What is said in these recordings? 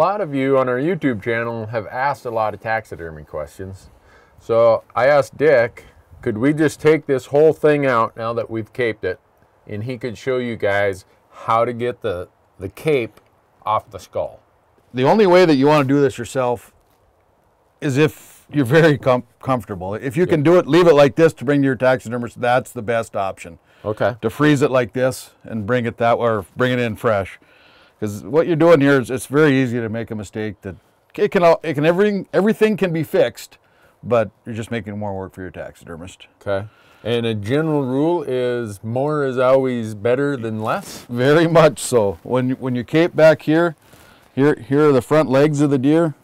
A lot of you on our YouTube channel have asked a lot of taxidermy questions. So I asked Dick, could we just take this whole thing out now that we've caped it, and he could show you guys how to get the cape off the skull. The only way that you want to do this yourself is if you're very comfortable. If you can do it, leave it like this to bring to your taxidermist, that's the best option. Okay. To freeze it like this and bring it that way, or bring it in fresh. Because what you're doing here is it's very easy to make a mistake that everything can be fixed, but you're just making more work for your taxidermist. Okay. And a general rule is more is always better than less? Very much so. When you cape back here are the front legs of the deer.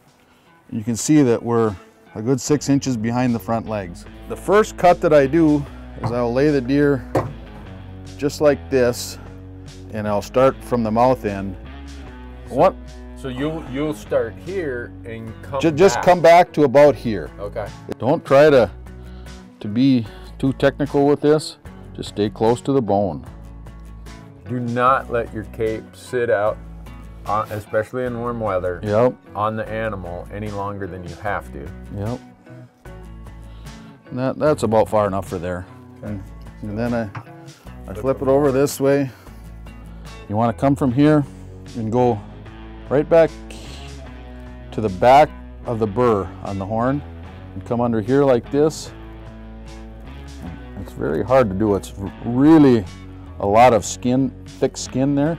You can see that we're a good 6 inches behind the front legs. The first cut that I do is I'll lay the deer just like this, and I'll start from the mouth end. So you'll start here and come just come back to about here. Okay. Don't try to be too technical with this. Just stay close to the bone. Do not let your cape sit out, especially in warm weather, on the animal any longer than you have to. Yep. And that's about far enough for there. Okay. And then I flip it over this way. You want to come from here and go right back to the back of the burr on the horn and come under here like this. It's very hard to do. It's really a lot of skin, thick skin there.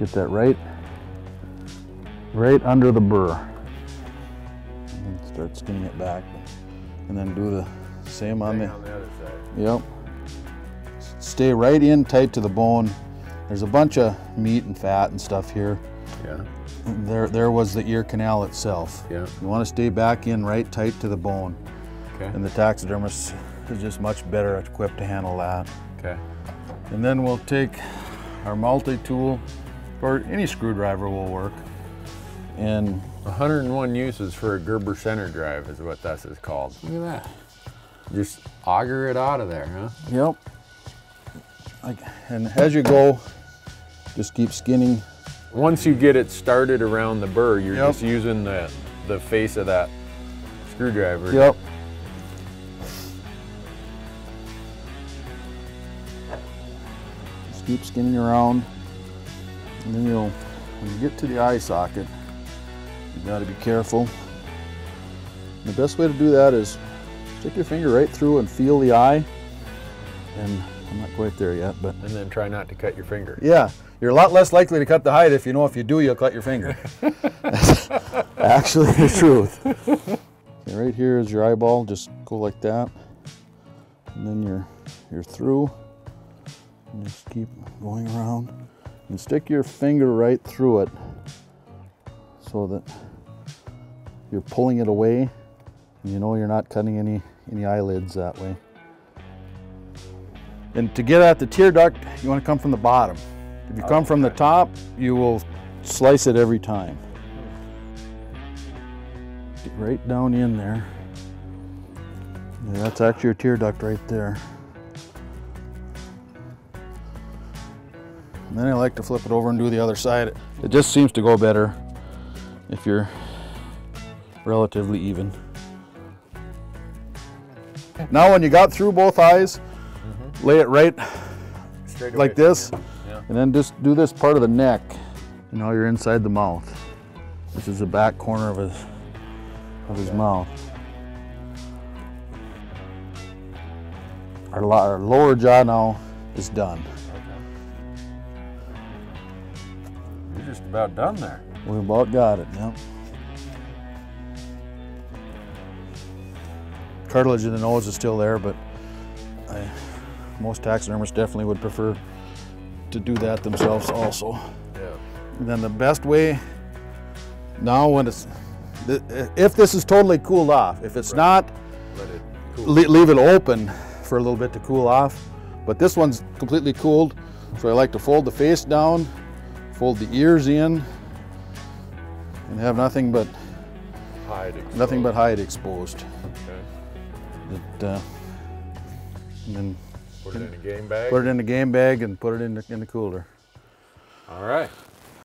Get that right under the burr. And then start skinning it back. And then do the same on the other side. Yep. Stay right in tight to the bone. There's a bunch of meat and fat and stuff here. Yeah. There was the ear canal itself. Yeah. You want to stay back in right tight to the bone. Okay. And the taxidermist is just much better equipped to handle that. Okay. And then we'll take our multi-tool, or any screwdriver will work. And 101 uses for a Gerber center drive is what this is called. Look at that. Just auger it out of there, huh? Yep. And as you go, just keep skinning. Once you get it started around the burr, you're just using the face of that screwdriver. Yep. Just keep skinning around. And then when you get to the eye socket, you've got to be careful. And the best way to do that is stick your finger right through and feel the eye. And I'm not quite there yet, but... And then try not to cut your finger. Yeah, you're a lot less likely to cut the hide if you know if you do, you'll cut your finger. That's actually the truth. Okay, right here is your eyeball, just go like that. And then you're through. And just keep going around. And stick your finger right through it so that you're pulling it away and you know you're not cutting any eyelids that way. And to get at the tear duct, you want to come from the bottom. If you come from the top, you will slice it every time. Get right down in there. Yeah, that's actually your tear duct right there. And then I like to flip it over and do the other side. It just seems to go better if you're relatively even. Now when you got through both eyes, lay it right straight like this, and then just do this part of the neck. And now you're inside the mouth. This is the back corner of his mouth. Our lower jaw now is done. Okay. You're just about done there. We about got it, yep. Cartilage in the nose is still there, but most taxidermists definitely would prefer to do that themselves also. Yeah. And then the best way, now when it's, if this is totally cooled off, if it's not, leave it open for a little bit to cool off. But this one's completely cooled, so I like to fold the face down, fold the ears in, and have nothing but hide exposed. Okay. And then put it in a game bag and put it in the cooler. All right.